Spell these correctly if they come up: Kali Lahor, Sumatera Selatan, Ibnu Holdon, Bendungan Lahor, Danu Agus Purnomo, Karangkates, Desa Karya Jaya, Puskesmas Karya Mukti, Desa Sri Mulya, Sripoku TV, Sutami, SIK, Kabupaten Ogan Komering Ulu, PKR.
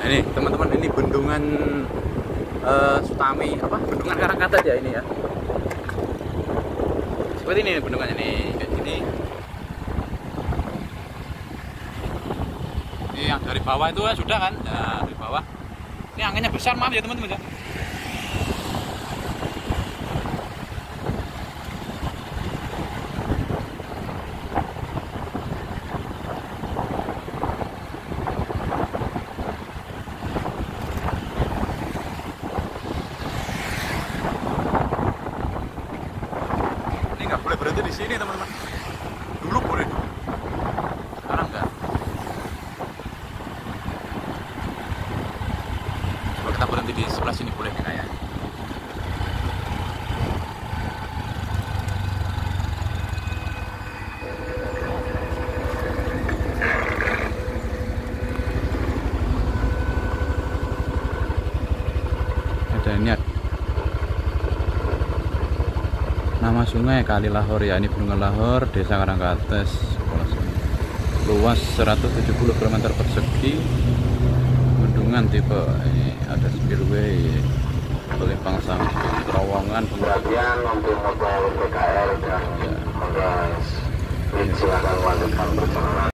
Ini teman-teman, ini bendungan Sutami, apa? Bendungan Karangkates ya ini ya. Seperti ini bendungannya nih, kayak gini. Ini yang dari bawah itu ya, sudah kan? Nah, dari bawah. Ini anginnya besar, maaf ya teman-teman ya. Nggak boleh berhenti di sini teman-teman. Dulu boleh, sekarang enggak. Kalau kita berhenti di sebelah sini boleh kayaknya. Ada niat. Nama sungai Kali Lahor ya, ini Bendungan Lahor, Desa Karangkates. Luas 170 km persegi. Bendungan tipe ini ada spillway, pelimpang samping, terowongan, pembagian mempunyai PKR dan silakan lanjutkan perjalanan.